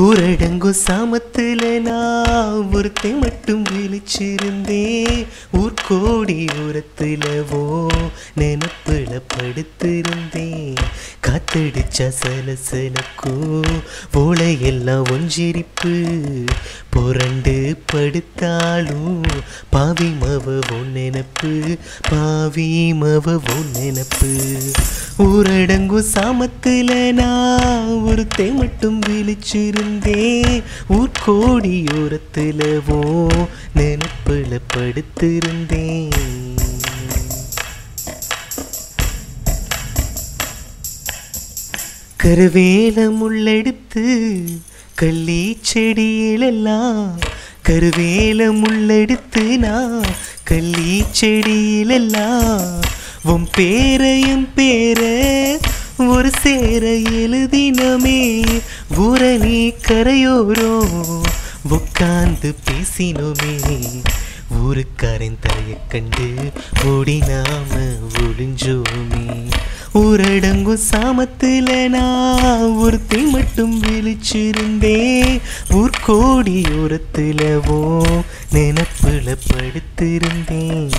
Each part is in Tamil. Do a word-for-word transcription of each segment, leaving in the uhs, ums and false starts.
ஊரடங்கு சாமத்துல நான் ஒருத்தி மட்டும் விழிச்சிருந்தேன் ஊர்கோடி ஊரத்துலவோ நினைப்புல படுத்திருந்தேன் காத்தடிச்ச சலசலக்கும் போலையெல்லாம் ஒன்றிருப்பு புரண்டு படுத்தாலும் பாவி மவ உன் நினைப்பு பாவி மவ உன் நினைப்பு ஊரடங்கு சாமத்துல நான் ஒருத்தி மட்டும் விழிச்சி ऊरकोड़ोरतो न करवेल मुल्लेडुत्तु कल्ली चेडियिलेल्लाम करवेल मुल्लेडुत्तु ना कल्ली चेडियिलेल्लाम उन पेरयम पेरे ஒரு சேர எழுதினமே ஊரணி கரையோரோ உட்காந்து பேசினோமே ஊருக்காரன் தலையை கண்டு ஓடி நாம ஒளிஞ்சோமே ஊரடங்கு சாமத்துல நான் ஒருத்தி மட்டும் விழிச்சிருந்தேன் ஊர்கோடி ஓரத்துலவோ நினைப்புல படுத்திருந்தேன்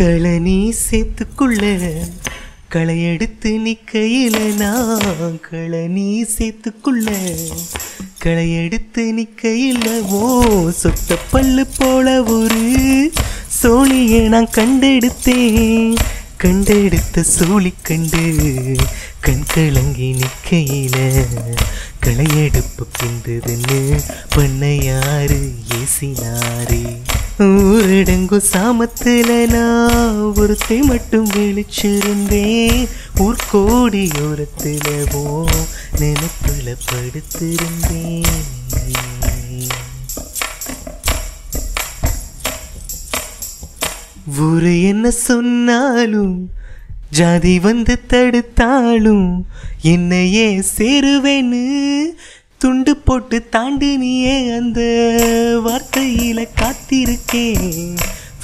कलनी सेतु कुल्ले कलयेडुत्तु निक्कैयिल नान कलनी सेतु कुल्ले कलयेडुत्तु निक्कैयिल ओ सोट्ट पल्लु पोल ओरु सोलिये नान कंडेडुत्तेन कंडेडुत्त सोलि कंडु कण कलंगी निक्कैयिल कलयेडुप्पु किंदुदनु पन्नयारु येसिनारे ஊரடங்கு சாமத்துல நான் ஒருத்தி மட்டும் விழிச்சிருந்தேன் ஊர்கோடி ஓரத்துலவோ நினைப்புல படுத்திருந்தேன் ஊரு என்ன சொன்னாலும் ஜாதி வந்து தடுத்தாலும் என்னையே சேருவேன்னு துண்டு போட்டு தாண்டு நீயே அந்த வார்த்தையில காத்திருக்கேன்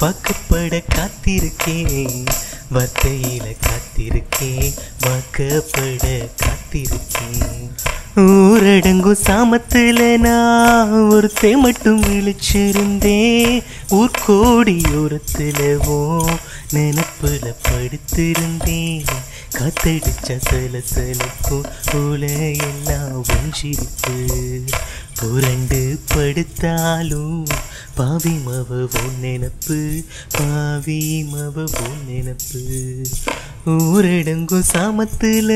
வாக்கப்பட காத்திருக்கேன் வார்த்தையில காத்திருக்கேன் வாக்கப்பட காத்திருக்கேன் ஊரடங்கு சாமத்துல நான் ஒருத்தி மட்டும் விழிச்சிருந்தேன் ஊர்கோடி ஓரத்துலவோ நினைப்புல படுத்திருந்தேன் காத்தடிச்ச சலசலக்கும் போலையெல்லாம் ஒன்றிருக்கு புரண்டு படுத்தாலும் பாவி மவ உன் நினைப்பு பாவி மவ உன் நினைப்பு ஊரடங்கு சாமத்துல